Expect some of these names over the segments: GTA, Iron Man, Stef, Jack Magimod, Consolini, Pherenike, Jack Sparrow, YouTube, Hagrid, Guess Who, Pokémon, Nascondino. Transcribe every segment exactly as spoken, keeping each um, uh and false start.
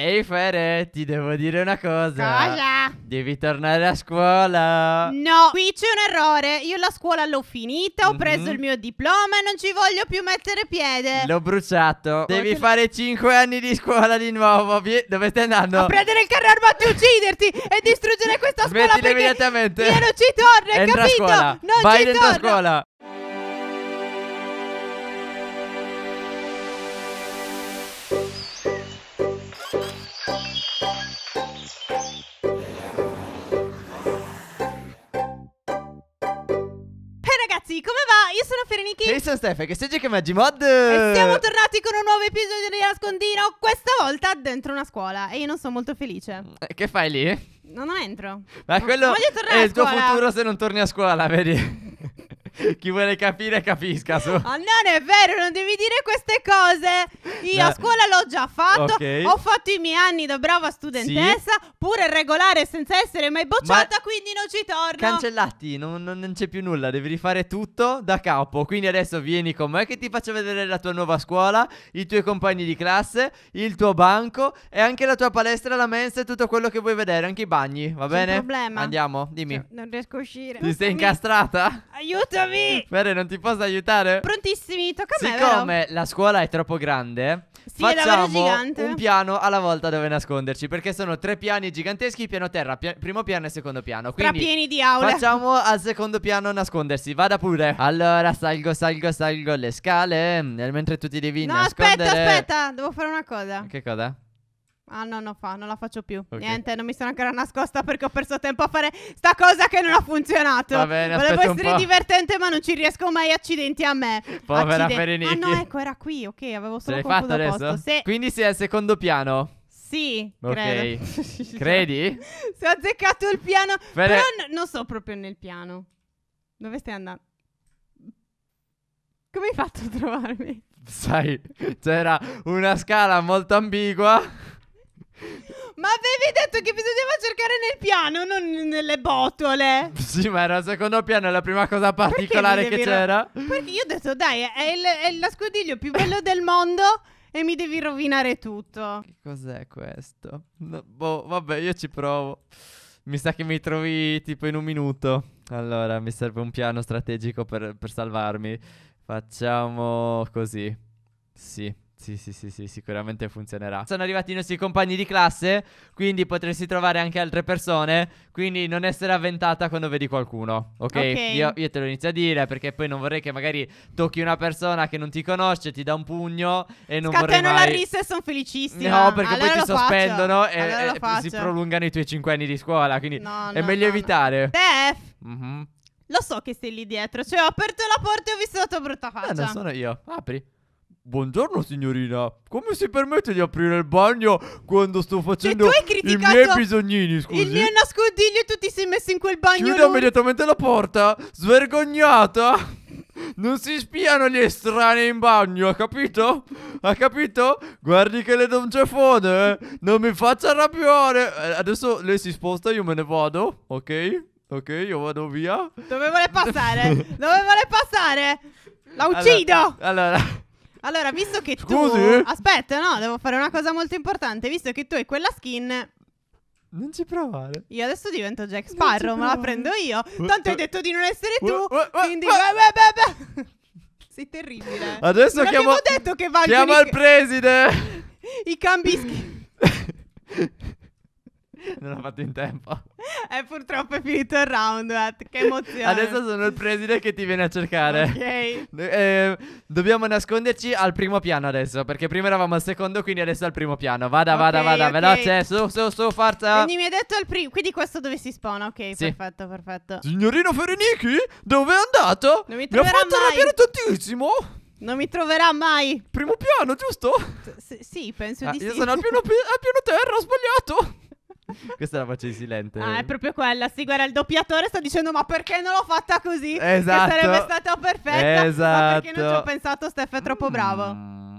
Ehi Fere, ti devo dire una cosa. Cosa? Devi tornare a scuola. No, qui c'è un errore. Io la scuola l'ho finita, mm-hmm. ho preso il mio diploma e non ci voglio più mettere piede. L'ho bruciato. Devi Volte... fare cinque anni di scuola di nuovo. Dove stai andando? A prendere il carro armato e ucciderti e distruggere questa scuola. Smettila immediatamente. Io non ci torno, hai entra capito? Scuola. Non vai ci dentro torno. Scuola. Come va? Io sono Pherenike. E io sono Stef, che sei Jack Magimod. E siamo tornati con un nuovo episodio di Nascondino. Questa volta dentro una scuola. E io non sono molto felice. Che fai lì? No, non entro. Ma no, quello è il tuo futuro se non torni a scuola, vedi? Chi vuole capire capisca su. Ah, non è vero, non devi dire queste cose. Io no. a scuola l'ho già fatto, okay. Ho fatto i miei anni da brava studentessa, sì. Pure regolare senza essere mai bocciata, ma quindi non ci torno. Cancellati, non, non c'è più nulla. Devi rifare tutto da capo. Quindi adesso vieni con me che ti faccio vedere la tua nuova scuola, i tuoi compagni di classe, il tuo banco e anche la tua palestra, la mensa e tutto quello che vuoi vedere, anche i bagni, va bene? Non c'è problema. Andiamo, dimmi, cioè, non riesco a uscire. Ti sei incastrata? Aiutami. Fere, non ti posso aiutare? Prontissimi, tocca a me. Siccome vero? La scuola è troppo grande, sì, facciamo un piano alla volta dove nasconderci, perché sono tre piani giganteschi: piano terra, pia primo piano e secondo piano. Quindi pieni di aule. Facciamo al secondo piano nascondersi. Vada pure. Allora salgo, salgo, salgo le scale, mentre tu ti devi no, nascondere. No, aspetta, aspetta, devo fare una cosa. Che cosa? Ah no, no, fa, non la faccio più, okay. Niente, non mi sono ancora nascosta perché ho perso tempo a fare sta cosa che non ha funzionato. Va bene, volevo essere divertente ma non ci riesco mai, accidenti a me. Povera Pherenike. Ah no, ecco, era qui, ok, avevo solo confuso il posto. Se... Quindi sei al secondo piano? Sì, okay. Credo. Credi? Se ho azzeccato il piano, Fere... però non so proprio nel piano. Dove stai andando? Come hai fatto a trovarmi? Sai, c'era una scala molto ambigua. Ma avevi detto che bisognava cercare nel piano, non nelle botole. Sì, ma era il secondo piano, la prima cosa particolare che c'era. Perché io ho detto, dai, è il, è il nascondiglio più bello del mondo e mi devi rovinare tutto. Che cos'è questo? No, boh, vabbè, io ci provo. Mi sa che mi trovi tipo in un minuto. Allora, mi serve un piano strategico per, per salvarmi. Facciamo così. Sì. Sì, sì, sì, sì, sicuramente funzionerà. Sono arrivati i nostri compagni di classe, quindi potresti trovare anche altre persone. Quindi non essere avventata quando vedi qualcuno. Ok? okay. Io, io te lo inizio a dire, perché poi non vorrei che magari tocchi una persona che non ti conosce, ti dà un pugno e non Scattano vorrei mai... la rissa e sono felicissima. No, perché allora poi ti sospendono faccio. e, allora e si prolungano i tuoi cinque anni di scuola. Quindi no, è no, meglio no, evitare. Stef! No. Mm-hmm. Lo so che sei lì dietro. Cioè ho aperto la porta e ho visto la tua brutta faccia. No, non sono io. Apri. Buongiorno signorina, come si permette di aprire il bagno quando sto facendo cioè, tu hai criticato i miei bisognini, scusi? Il mio nascondiglio e tu ti sei messo in quel bagno. Chiuda immediatamente la porta, svergognata. Non si spiano gli estranei in bagno, ha capito? Ha capito? Guardi che le do un ceffone, eh? Non mi faccia arrabbiare. Adesso lei si sposta, io me ne vado, ok? Ok, io vado via. Dove vuole passare? Dove vuole passare? La uccido. Allora... allora. Allora, visto che Scusi? tu... Aspetta, no, devo fare una cosa molto importante. Visto che tu hai quella skin... Non ci provare. Io adesso divento Jack Sparrow, ma la prendo io. Tanto hai detto di non essere tu, uh, uh, quindi... Uh, uh, uh, Sei terribile. Adesso non chiamo... avevo detto che valgono Chiama i... il preside. I cambi skin. Non l'ho fatto in tempo. E purtroppo è finito il round. Che emozione. Adesso sono il preside che ti viene a cercare. Ok. eh, Dobbiamo nasconderci al primo piano adesso, perché prima eravamo al secondo, quindi adesso al primo piano. Vada, okay, vada, vada, okay. veloce. Su, su, su, forza. Quindi mi hai detto al primo. Quindi questo dove si spawna, ok, sì. perfetto, perfetto. Signorino Pherenike, dove è andato? Non mi troverà mai. Mi ha fatto arrabbiare tantissimo. Non mi troverà mai. Primo piano, giusto? S sì, penso ah, di io sì. Io sono al piano, al piano terra, ho sbagliato. Questa è la faccia di Silente. Ah, è proprio quella. Sì, guarda, il doppiatore sta dicendo ma perché non l'ho fatta così? Esatto. Che sarebbe stata perfetta. Esatto. Ma perché non ci ho pensato, Stef è troppo bravo. Mm.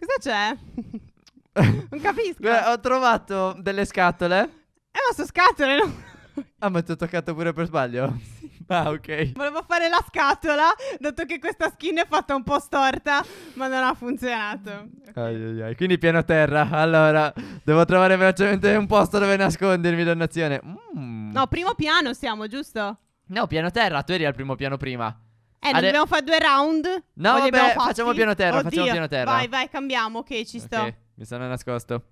Cosa c'è? Non capisco. Beh, ho trovato delle scatole. Eh, ma sono scatole, no? Ah, ma ti ho toccato pure per sbaglio? Sì. Ah, ok. Volevo fare la scatola, dato che questa skin è fatta un po' storta, ma non ha funzionato. Okay. Ai, ai, ai. Quindi piano terra. Allora, devo trovare velocemente un posto dove nascondermi, dannazione. Mm. No, primo piano siamo, giusto? No, piano terra. Tu eri al primo piano prima. Eh, non Ade... dobbiamo fare due round? No, vabbè, facciamo piano terra. Oddio. Facciamo piano terra. Vai, vai, cambiamo. Ok, ci sto. Okay. Mi sono nascosto.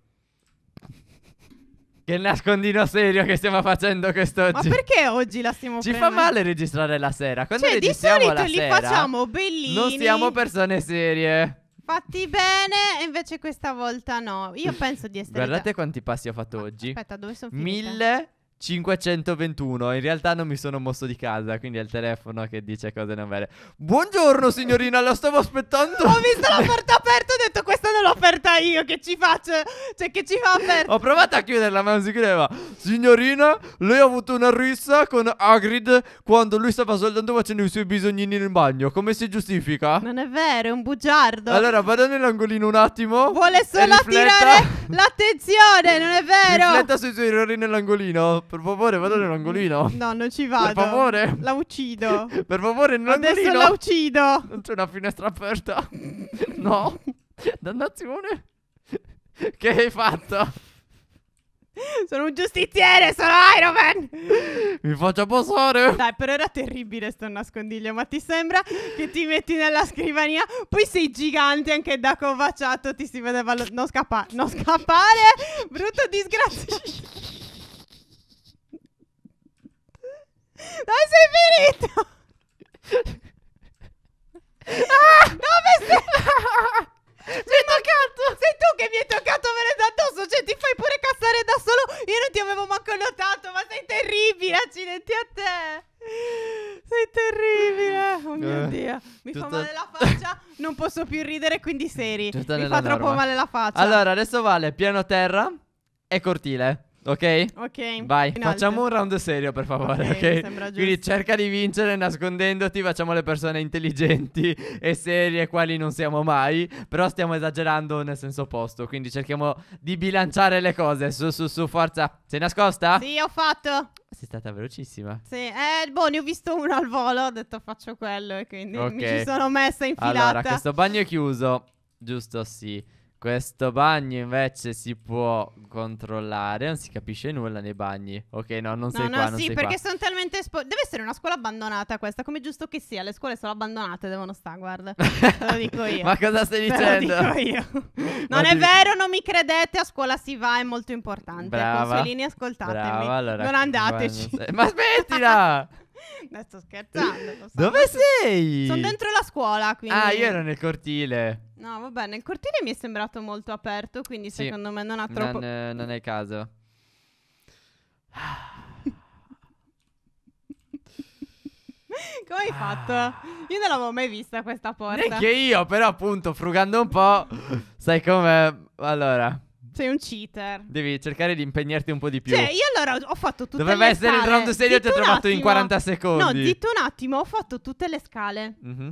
Che nascondino serio che stiamo facendo quest'oggi. Ma perché oggi la stiamo facendo? Ci prendendo? Fa male registrare la sera. Quando cioè, registriamo la sera, di solito li facciamo bellini. Non siamo persone serie. Fatti bene, invece questa volta no. Io penso di essere... Guardate già... quanti passi ho fatto Ma, oggi. Aspetta, dove sono finita? millecinquecentoventuno. In realtà non mi sono mosso di casa, quindi è il telefono che dice cose non vere. Buongiorno signorina, la stavo aspettando. Ho visto la porta aperta, ho detto questa non l'ho aperta io, che ci faccio? Cioè, che ci fa aperta? Ho provato a chiuderla ma non si chiudeva. Signorina, lei ha avuto una rissa con Hagrid quando lui stava soltanto facendo i suoi bisognini in bagno. Come si giustifica? Non è vero, è un bugiardo. Allora vada nell'angolino un attimo. Vuole solo attirare l'attenzione, non è vero. Rifletta sui suoi errori nell'angolino. Per favore vada nell'angolino. No, non ci vado. Per favore. La uccido. Per favore nell'angolino. Adesso la uccido. Non c'è una finestra aperta. No. Dannazione. Che hai fatto? Sono un giustiziere, sono Iron Man. Mi faccio posare. Dai, però era terribile sto nascondiglio. Ma ti sembra che ti metti nella scrivania? Poi sei gigante anche da covacciato. Ti si vedeva lo... Non scappare. Non scappare. Brutto disgraziato. Dove sei finito? Ah, dove sei? Sei toccato. Sei tu che mi hai toccato venendo addosso. Cioè ti fai pure cazzare da solo. Io non ti avevo manco notato. Ma sei terribile. Accidenti a te. Sei terribile. Oh mio eh, Dio. Mi fa male la faccia. Non posso più ridere, quindi seri. Mi fa norma. Troppo male la faccia. Allora adesso vale piano terra e cortile. Ok? Ok. Vai, facciamo un round serio per favore, ok? okay? Mi sembra giusto. Quindi cerca di vincere nascondendoti, facciamo le persone intelligenti e serie quali non siamo mai, però stiamo esagerando nel senso opposto, quindi cerchiamo di bilanciare le cose. Su, su, su, forza. Sei nascosta? Sì, ho fatto. Sei stata velocissima. Sì, eh, boh, ne ho visto uno al volo, ho detto faccio quello e quindi okay. mi ci sono messa infilata. Allora, questo bagno è chiuso, giusto? Sì. Questo bagno invece si può controllare, non si capisce nulla nei bagni. Ok, no, non sei no, qua, no, non sì, sei qua. No, no, sì, perché sono talmente esposti. Deve essere una scuola abbandonata questa, come giusto che sia. Le scuole sono abbandonate, devono stare, guarda. Te lo dico io. Ma cosa stai dicendo? Te lo dico io. Non è vero, non mi credete, a scuola si va, è molto importante. Brava. Consolini, ascoltatemi. Brava, allora, non andateci. Non sei... Ma smettila! No, sto scherzando. Sto Dove sto... sei? Sono dentro la scuola, quindi... Ah, io ero nel cortile. No, vabbè, nel cortile mi è sembrato molto aperto, quindi sì, secondo me non ha troppo... Non, eh, non è il caso. Come hai fatto? Io non l'avevo mai vista questa porta. Neanche io, però appunto, frugando un po', sai com'è? Allora... Sei un cheater. Devi cercare di impegnarti un po' di più. Cioè, io allora ho fatto tutte Doveva le scale. Doveva essere il round serio e ti ho trovato in quaranta secondi. No, dito un attimo, ho fatto tutte le scale. Mm-hmm.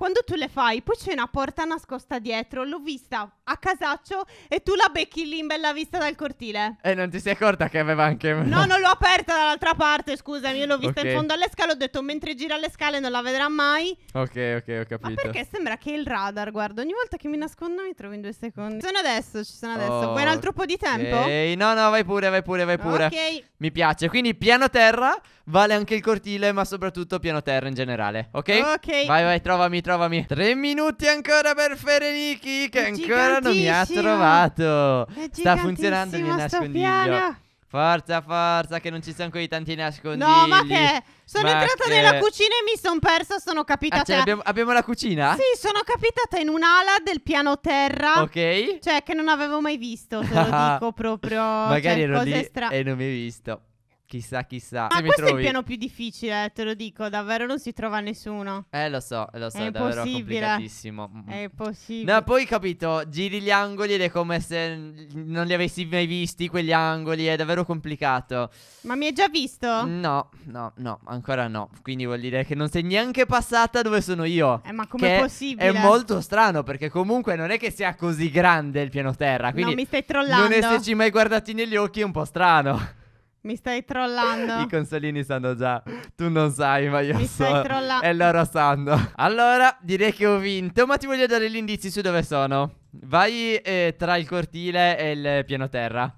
Quando tu le fai, poi c'è una porta nascosta dietro, l'ho vista a casaccio e tu la becchi lì in bella vista dal cortile. E non ti sei accorta che aveva anche... No, non l'ho aperta dall'altra parte, scusami, io l'ho vista okay. in fondo alle scale, ho detto mentre gira le scale non la vedrà mai. Ok, ok, ho capito. Ma perché sembra che il radar, guarda, ogni volta che mi nascondo mi trovo in due secondi. Ci sono adesso, ci sono adesso. Oh, vuoi un altro po' di tempo? Okay. No, no, vai pure, vai pure, vai pure. Ok. Mi piace, quindi piano terra vale anche il cortile, ma soprattutto piano terra in generale, ok? Ok. Vai, vai, trovami, trovami. Trovami. Tre minuti ancora per Pherenike che ancora non mi ha trovato. Sta funzionando il mio nascondiglio. Forza, forza, che non ci sono quei tanti nascondigli. No, ma che... Sono ma entrata che... nella cucina e mi sono persa, sono capitata... Ah, cioè, abbiamo, abbiamo la cucina? Sì, sono capitata in un'ala del piano terra. Ok. Cioè, che non avevo mai visto, te lo dico proprio. Magari cioè, ero lì stra... e non mi hai visto. Chissà, chissà. Ma questo trovi? È il piano più difficile, eh, te lo dico. Davvero non si trova nessuno. Eh, lo so, lo so. È, è davvero complicatissimo. È impossibile. No, poi capito, giri gli angoli ed è come se non li avessi mai visti quegli angoli. È davvero complicato. Ma mi hai già visto? No, no, no, ancora no. Quindi vuol dire che non sei neanche passata dove sono io. Eh, ma com'è possibile? È molto strano, perché comunque non è che sia così grande il piano terra. Quindi no, mi stai trollando. Non esserci mai guardati negli occhi è un po' strano. Mi stai trollando. I consolini sanno già. Tu non sai, ma io mi so. Mi stai trollando. E loro sanno. Allora, direi che ho vinto, ma ti voglio dare gli indizi su dove sono. Vai eh, tra il cortile e il piano terra.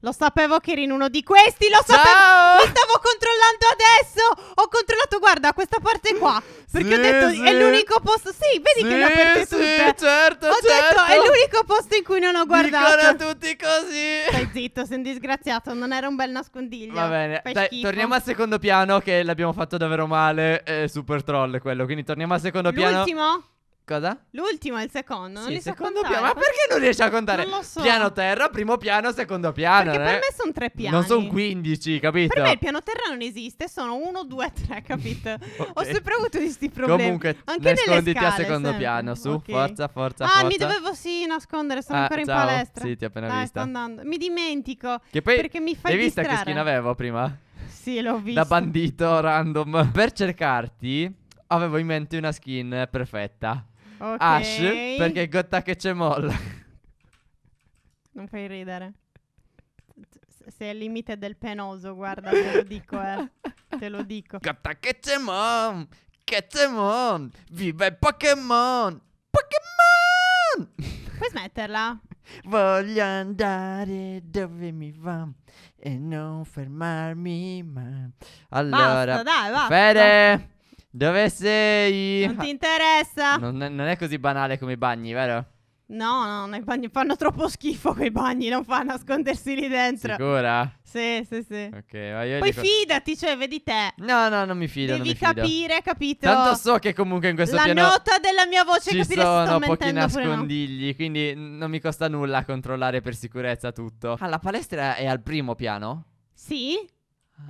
Lo sapevo che eri in uno di questi. Lo sapevo. Ciao! Mi stavo controllando adesso. Ho controllato, guarda, questa parte qua. Perché sì, ho detto sì. È l'unico posto. Sì, vedi sì, che l'ho aperto sì, tutte. Certo, ho certo. detto è l'unico posto in cui non ho guardato. Dicono tutti così. Stai zitto, sei un disgraziato. Non era un bel nascondiglio. Va bene. Dai, torniamo al secondo piano, che l'abbiamo fatto davvero male. È super troll quello. Quindi torniamo al secondo piano. L'ultimo? Cosa? L'ultimo e il secondo. Non sì, li secondo so piano. Ma perché non riesci a contare? Non lo so. Piano terra, primo piano, secondo piano. Perché eh? per me sono tre piani. Non sono quindici, capito? Per me il piano terra non esiste. Sono uno, due, tre, capito? Okay. Ho sempre avuto questi problemi. Comunque, anche nasconditi al secondo sempre. piano. Su, okay. forza, forza, ah, forza. Ah, mi dovevo sì nascondere. Sono ah, ancora ciao. in palestra. Sì, ti ho appena Dai, vista. Sto andando. Mi dimentico. Che poi perché mi fai Hai vista distrarre. Che skin avevo prima? Sì, l'ho vista. Da bandito, random. Per cercarti avevo in mente una skin perfetta. Okay. Ash, perché Gotta che c'è molla. Non fai ridere. Sei al limite del penoso, guarda, te lo dico, eh. Te lo dico. Gotta che c'è mom, che c'è mom, viva il Pokémon, Pokémon! Puoi smetterla? Voglio andare dove mi va e non fermarmi mai. Allora, basta, dai, basta. Fede! Dove sei? Non ti interessa? Non, non è così banale come i bagni, vero? No, no, no, i bagni fanno troppo schifo quei bagni, non fa nascondersi lì dentro. Sicura? Sì, sì, sì. Ok, ma io Poi dico... fidati, cioè, vedi te. No, no, non mi fido, Devi non mi fido. capire, capito? Tanto so che comunque in questo La piano... La nota della mia voce ci capire sono se sto pochi nascondigli, no. quindi non mi costa nulla controllare per sicurezza tutto. Ah, la palestra è al primo piano? Sì.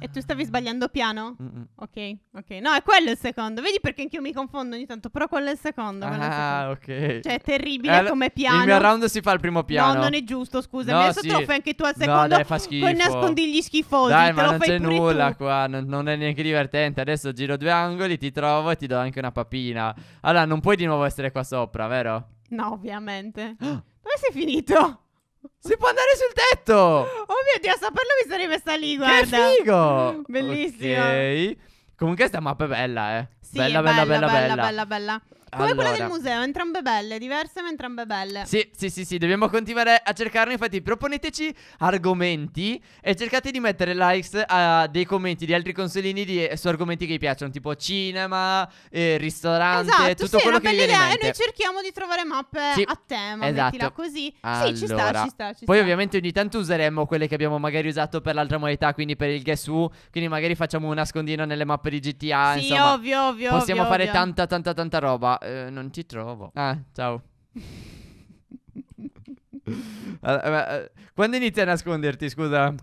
E tu stavi sbagliando piano? Mm-mm. Ok, ok. No, è quello il secondo. Vedi perché anch'io mi confondo ogni tanto. Però quello è il secondo. Ah, il secondo. ok. Cioè, è terribile eh, come piano. Il mio round si fa al primo piano. No, non è giusto, scusami. No, adesso sì. te lo fai anche tu al secondo. No, dai, fa schifo. Con nascondigli schifosi. Dai, ma non c'è nulla tu. qua. Non, non è neanche divertente. Adesso giro due angoli, ti trovo e ti do anche una papina. Allora, non puoi di nuovo essere qua sopra, vero? No, ovviamente. Dove sei finito? Si può andare sul tetto. Oh mio Dio, a saperlo mi sono rimessa lì, guarda. Che figo. Bellissimo. Ok. Comunque questa mappa è bella, eh. Sì, bella, è bella, bella, bella, bella, bella, bella, bella. Come allora. quella del museo, entrambe belle, diverse ma entrambe belle. Sì, sì, sì, sì, dobbiamo continuare a cercarne. Infatti proponeteci argomenti e cercate di mettere likes a dei commenti di altri consolini di, su argomenti che vi piacciono, tipo cinema, eh, ristorante, esatto, tutto sì, quello che vi viene in mente. E noi cerchiamo di trovare mappe sì, a tema, esatto. mettila così. Allora. Sì, ci sta, ci sta, ci Poi sta. ovviamente ogni tanto useremo quelle che abbiamo magari usato per l'altra modalità, quindi per il Guess Who, quindi magari facciamo un nascondino nelle mappe di G T A, sì, insomma. Sì, ovvio, ovvio, Possiamo ovvio, fare ovvio. tanta, tanta, tanta roba. Eh, non ti trovo. Ah, ciao. Allora, quando inizi a nasconderti, scusa?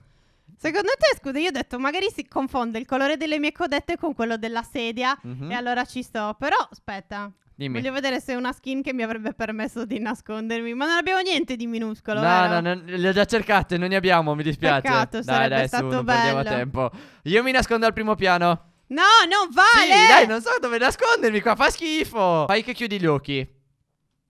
Secondo te, scusa, io ho detto magari si confonde il colore delle mie codette con quello della sedia mm-hmm. e allora ci sto. Però, aspetta. Dimmi. Voglio vedere se è una skin che mi avrebbe permesso di nascondermi. Ma non abbiamo niente di minuscolo. No, vero? no, no, le ho già cercate, non ne abbiamo, mi dispiace. Peccato, dai, sarebbe dai, stato su, non bello. perdiamo tempo. Io mi nascondo al primo piano. No, non vale! Sì, dai, non so dove nascondermi qua, fa schifo! Fai che chiudi gli occhi.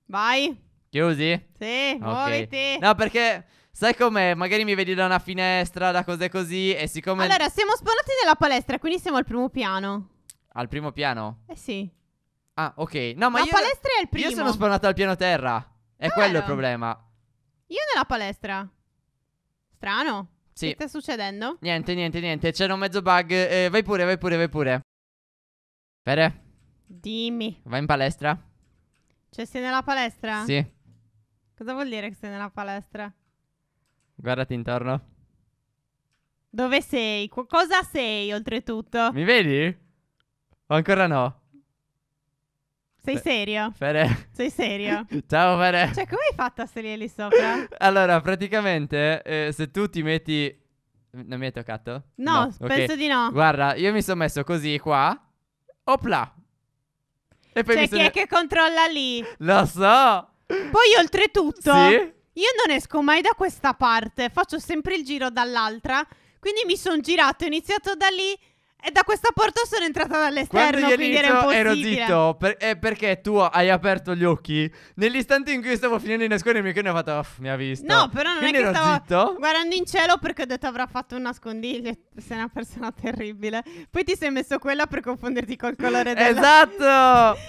Vai. Chiusi? Sì, okay. muoviti. No, perché sai com'è? Magari mi vedi da una finestra, da cose così e siccome... Allora, siamo spawnati nella palestra, quindi siamo al primo piano. Al primo piano? Eh sì. Ah, ok. No, ma La io... palestra è il primo. Io sono spawnato al piano terra. È Caro. quello il problema. Io nella palestra. Strano. Sì. Che sta succedendo? Niente, niente, niente. C'era un mezzo bug. Eh, vai pure, vai pure, vai pure. Pere. Dimmi. Vai in palestra? Cioè, sei nella palestra? Sì. Cosa vuol dire che sei nella palestra? Guardati intorno. Dove sei? Qu cosa sei, oltretutto? Mi vedi? O ancora no? Sei serio? Fere. Sei serio? Ciao Fere. Cioè, come hai fatto a salire lì sopra? Allora, praticamente, eh, se tu ti metti... Non mi hai toccato? No, no. penso okay. di no. Guarda, io mi sono messo così qua. Opla. E poi cioè, mi sono... chi è che controlla lì? Lo so. Poi, oltretutto, sì? io non esco mai da questa parte. Faccio sempre il giro dall'altra. Quindi mi sono girato, ho iniziato da lì... E da questa porta sono entrata dall'esterno, quindi era impossibile. Ero zitto per, eh, perché tu hai aperto gli occhi nell'istante in cui stavo finendo di nascondermi, che ne ho fatto, mi ha visto. No, però non quindi è che stavo zitto. guardando in cielo, perché ho detto avrà fatto un nascondiglio. Sei una persona terribile. Poi ti sei messo quella per confonderti col colore della... Esatto.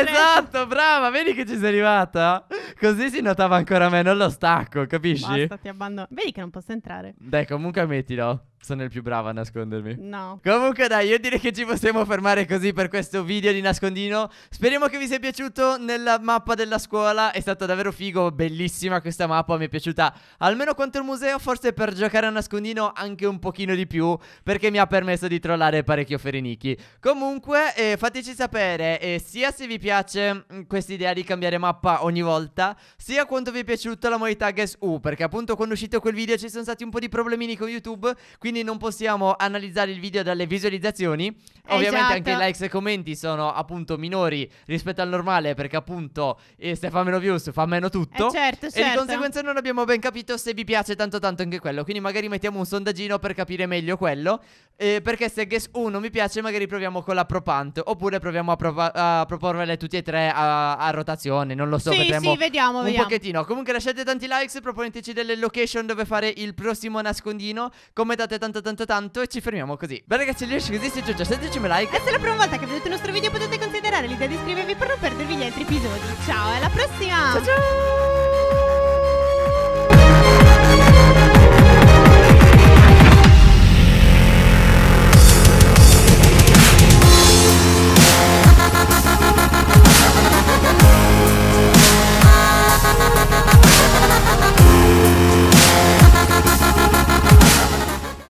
Esatto, brava. Vedi che ci sei arrivata? Così si notava ancora meno lo stacco, capisci? Basta, ti abbandono. Vedi che non posso entrare. Dai, comunque mettilo. Sono il più bravo a nascondermi. No. Comunque dai, io direi che ci possiamo fermare così per questo video di nascondino. Speriamo che vi sia piaciuto. Nella mappa della scuola è stato davvero figo. Bellissima questa mappa, mi è piaciuta almeno quanto il museo. Forse per giocare a nascondino anche un pochino di più, perché mi ha permesso di trollare parecchio Pherenike. Comunque eh, fateci sapere eh, sia se vi piace questa idea di cambiare mappa ogni volta, sia quanto vi è piaciuta la modalità Guess Who, perché appunto quando è uscito quel video ci sono stati un po' di problemini con YouTube, quindi quindi non possiamo analizzare il video dalle visualizzazioni. Esatto. Ovviamente anche i likes e commenti sono appunto minori rispetto al normale, perché appunto eh, se fa meno views fa meno tutto, eh certo, e certo. di conseguenza non abbiamo ben capito se vi piace tanto tanto anche quello. Quindi magari mettiamo un sondaggino per capire meglio quello, eh, perché se Guess Who non mi piace magari proviamo con la Propant, oppure proviamo a, prov a proporvele tutti e tre a, a rotazione. Non lo so, sì, vedremo, sì, vediamo, un vediamo. pochettino. Comunque lasciate tanti likes, proponeteci delle location dove fare il prossimo nascondino, commentate tanto tanto tanto e ci fermiamo così. Beh ragazzi, gli esce così, se ci piace un like. E se è la prima volta che vedete il nostro video potete considerare l'idea di iscrivervi per non perdervi gli altri episodi. Ciao, alla prossima. Ciao ciao.